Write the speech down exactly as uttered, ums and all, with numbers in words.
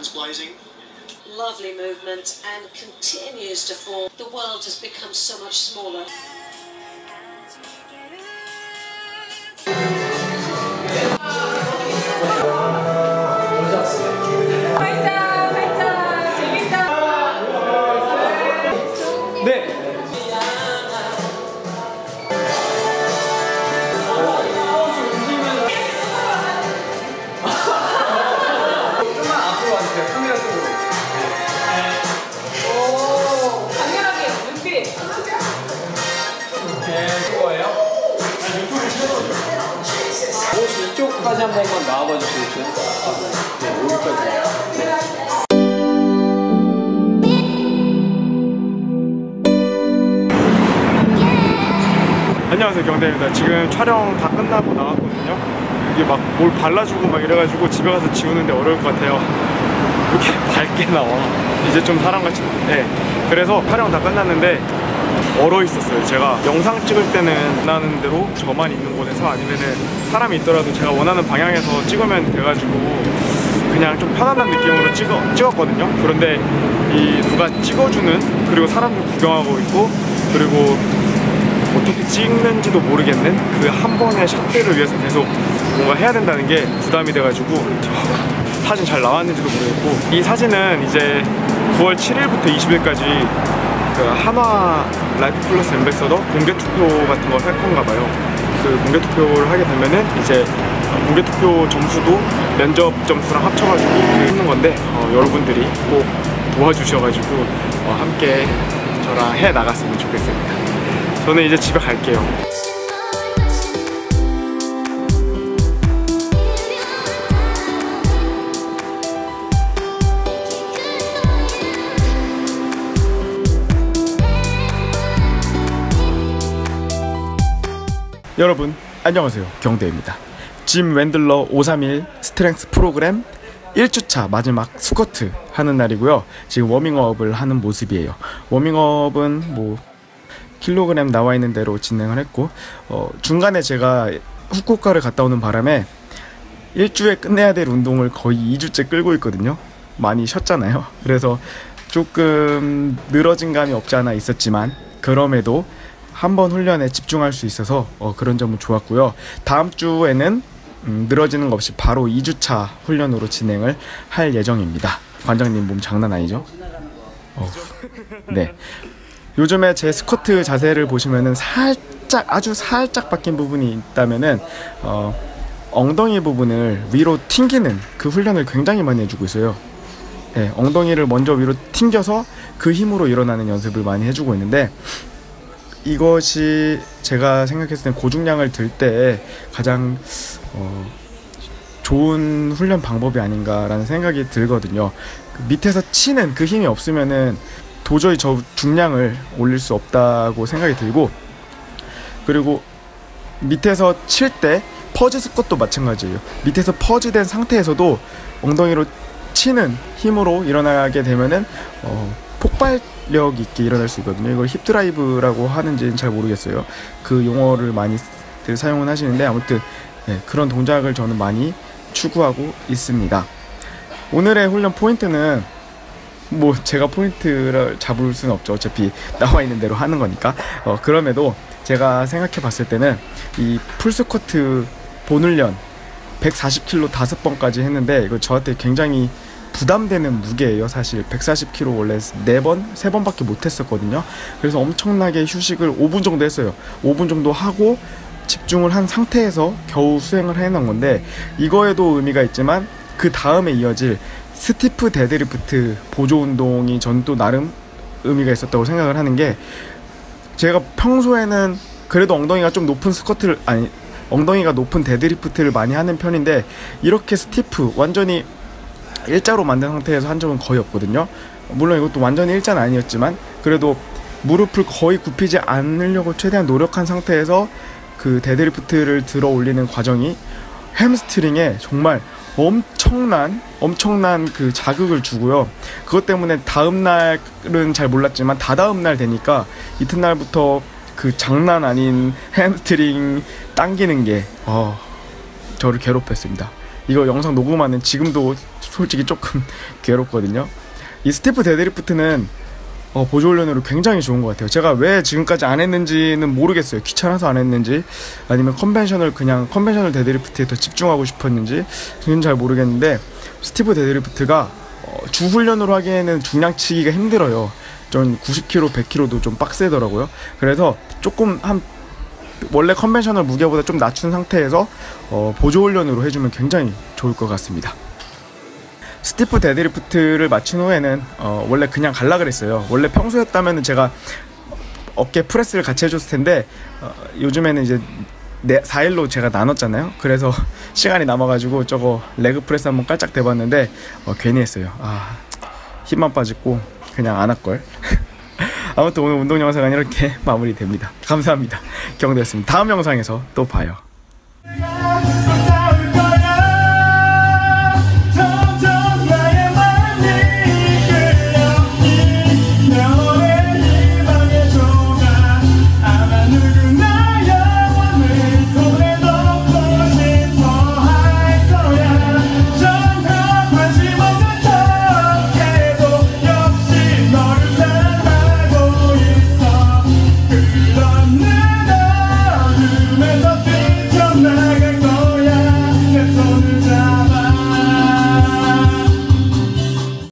guns blazing. Lovely movement and continues to form. The world has become so much smaller. 이쪽까지 한 번만 나와봐 주시겠어요? 네, 여기까지. 네. 안녕하세요, 경대입니다. 지금 촬영 다 끝나고 나왔거든요. 이게 막 뭘 발라주고 막 이래가지고 집에 가서 지우는데 어려울 것 같아요. 이렇게 밝게 나와. 이제 좀 사람같이. 네. 그래서 촬영 다 끝났는데 얼어 있었어요. 제가 영상 찍을 때는 원하는 대로 저만 있는 곳에서 아니면은 사람이 있더라도 제가 원하는 방향에서 찍으면 돼가지고 그냥 좀 편안한 느낌으로 찍어, 찍었거든요. 그런데 이 누가 찍어주는, 그리고 사람도 구경하고 있고, 그리고 어떻게 찍는지도 모르겠는 그 한 번의 샷들을 위해서 계속 뭔가 해야 된다는 게 부담이 돼가지고 사진 잘 나왔는지도 모르겠고. 이 사진은 이제 구월 칠일부터 이십일까지 그 한화 라이프 플러스 엠베서더 공개 투표 같은 걸 할 건가 봐요. 그 공개 투표를 하게 되면은 이제 공개 투표 점수도 면접 점수랑 합쳐가지고 뽑는 건데, 어, 여러분들이 꼭 도와주셔가지고 어, 함께 저랑 해 나갔으면 좋겠습니다. 저는 이제 집에 갈게요. 여러분 안녕하세요, 경대입니다. 짐 웬들러 오백삼십일 스트렝스 프로그램 일 주차 마지막 스쿼트 하는 날이고요. 지금 워밍업을 하는 모습이에요. 워밍업은 뭐 킬로그램 나와 있는 대로 진행을 했고, 어, 중간에 제가 후쿠오카를 갔다 오는 바람에 일주에 끝내야 될 운동을 거의 이 주째 끌고 있거든요. 많이 쉬었잖아요. 그래서 조금 늘어진 감이 없지 않아 있었지만 그럼에도 한번 훈련에 집중할 수 있어서 어, 그런 점은 좋았고요. 다음 주에는 음, 늘어지는 것 없이 바로 이 주차 훈련으로 진행을 할 예정입니다. 관장님 몸 장난 아니죠? 어, 네. 요즘에 제 스쿼트 자세를 보시면은 살짝, 아주 살짝 바뀐 부분이 있다면은 어, 엉덩이 부분을 위로 튕기는 그 훈련을 굉장히 많이 해주고 있어요. 네, 엉덩이를 먼저 위로 튕겨서 그 힘으로 일어나는 연습을 많이 해주고 있는데, 이것이 제가 생각했을 때 고중량을 들 때 가장 어, 좋은 훈련 방법이 아닌가라는 생각이 들거든요. 그 밑에서 치는 그 힘이 없으면은 도저히 저 중량을 올릴 수 없다고 생각이 들고, 그리고 밑에서 칠 때 퍼즈 스쿼트도 마찬가지예요. 밑에서 퍼즈된 상태에서도 엉덩이로 치는 힘으로 일어나게 되면은 어, 폭발 력 있게 일어날 수 있거든요. 이걸 힙드라이브라고 하는지는 잘 모르겠어요. 그 용어를 많이들 사용은 하시는데, 아무튼 네, 그런 동작을 저는 많이 추구하고 있습니다. 오늘의 훈련 포인트는 뭐 제가 포인트를 잡을 수는 없죠. 어차피 나와 있는 대로 하는 거니까. 어, 그럼에도 제가 생각해 봤을 때는 이 풀스쿼트 본훈련 백사십 킬로그램 다섯 번까지 했는데, 이거 저한테 굉장히 부담되는 무게예요. 사실 백사십 킬로그램 원래 네 번, 세 번밖에 못 했었거든요. 그래서 엄청나게 휴식을 오 분 정도 했어요. 오 분 정도 하고 집중을 한 상태에서 겨우 수행을 해놓은 건데, 이거에도 의미가 있지만 그 다음에 이어질 스티프 데드리프트 보조 운동이 전 또 나름 의미가 있었다고 생각을 하는 게, 제가 평소에는 그래도 엉덩이가 좀 높은 스쿼트를, 아니 엉덩이가 높은 데드리프트를 많이 하는 편인데, 이렇게 스티프 완전히 일자로 만든 상태에서 한 적은 거의 없거든요. 물론 이것도 완전히 일자는 아니었지만 그래도 무릎을 거의 굽히지 않으려고 최대한 노력한 상태에서 그 데드리프트를 들어 올리는 과정이 햄스트링에 정말 엄청난 엄청난 그 자극을 주고요. 그것 때문에 다음날은 잘 몰랐지만 다다음날 되니까 이튿날부터 그 장난 아닌 햄스트링 당기는 게 어, 저를 괴롭혔습니다. 이거 영상 녹음하는 지금도 솔직히 조금 괴롭거든요. 이 스태프 데드리프트는 어, 보조훈련으로 굉장히 좋은 것 같아요. 제가 왜 지금까지 안 했는지는 모르겠어요. 귀찮아서 안 했는지, 아니면 컨벤셔널 그냥 컨벤셔널 데드리프트에 더 집중하고 싶었는지 저는 잘 모르겠는데, 스티브 데드리프트가 어, 주 훈련으로 하기에는 중량치기가 힘들어요. 전 구십 킬로그램, 백 킬로그램도 좀 빡세더라고요. 그래서 조금 한 원래 컨벤셔널 무게보다 좀 낮춘 상태에서 어, 보조훈련으로 해주면 굉장히 좋을 것 같습니다. 스티프 데드리프트를 마친 후에는 어, 원래 그냥 갈라 그랬어요. 원래 평소였다면 제가 어깨 프레스를 같이 해줬을 텐데 어, 요즘에는 이제 사 일로 제가 나눴잖아요. 그래서 시간이 남아가지고 저거 레그 프레스 한번 깔짝 대봤는데 어, 괜히 했어요. 아, 힘만 빠지고 그냥 안 할걸. 아무튼 오늘 운동 영상은 이렇게 마무리됩니다. 감사합니다. 경대였습니다. 다음 영상에서 또 봐요. We're the